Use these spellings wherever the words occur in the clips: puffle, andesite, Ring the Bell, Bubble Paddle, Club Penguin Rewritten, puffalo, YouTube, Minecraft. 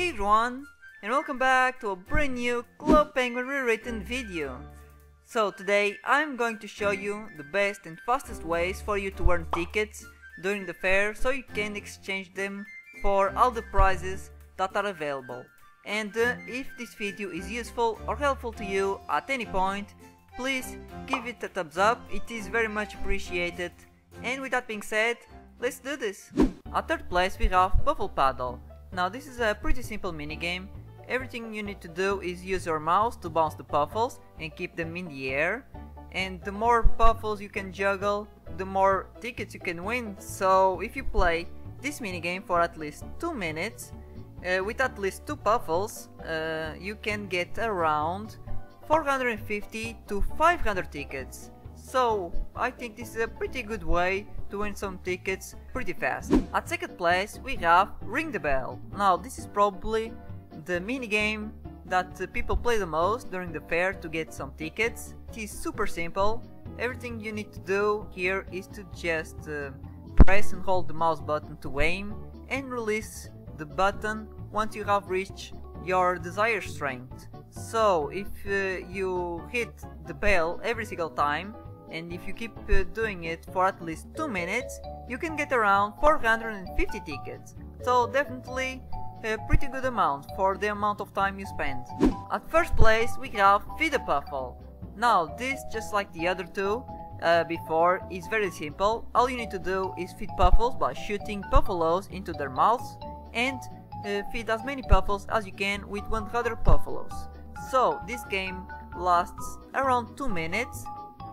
Hey everyone, and welcome back to a brand new Club Penguin Rewritten video. So today I'm going to show you the best and fastest ways for you to earn tickets during the fair so you can exchange them for all the prizes that are available. And if this video is useful or helpful to you at any point, please give it a thumbs up, it is very much appreciated. And with that being said, let's do this! At third place we have Bubble Paddle. Now this is a pretty simple minigame. Everything you need to do is use your mouse to bounce the puffles and keep them in the air. And the more puffles you can juggle, the more tickets you can win. So if you play this minigame for at least 2 minutes, with at least 2 puffles, you can get around 450 to 500 tickets. So I think this is a pretty good way to win some tickets pretty fast. At second place we have Ring the Bell. Now this is probably the minigame that people play the most during the fair to get some tickets. It is super simple. Everything you need to do here is to just press and hold the mouse button to aim and release the button once you have reached your desired strength. So if you hit the bell every single time, and if you keep doing it for at least 2 minutes, you can get around 450 tickets. So definitely a pretty good amount for the amount of time you spend. At first place we have Feed the Puffle. Now this, just like the other two before, is very simple. All you need to do is feed puffles by shooting puffalos into their mouths and feed as many puffles as you can with 100 puffalos. So this game lasts around 2 minutes.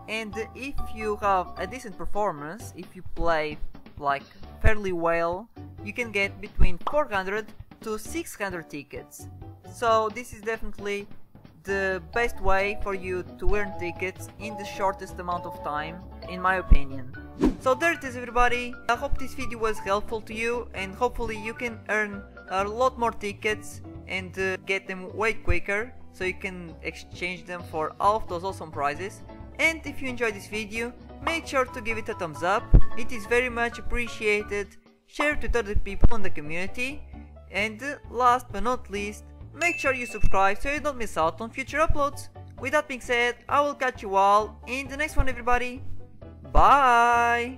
And if you have a decent performance, if you play like fairly well, you can get between 400 to 600 tickets. So this is definitely the best way for you to earn tickets in the shortest amount of time, in my opinion. So there it is everybody, I hope this video was helpful to you and hopefully you can earn a lot more tickets and get them way quicker so you can exchange them for all of those awesome prizes. And if you enjoyed this video, make sure to give it a thumbs up, it is very much appreciated, share it with other people in the community, and last but not least, make sure you subscribe so you don't miss out on future uploads. With that being said, I will catch you all in the next one everybody, bye!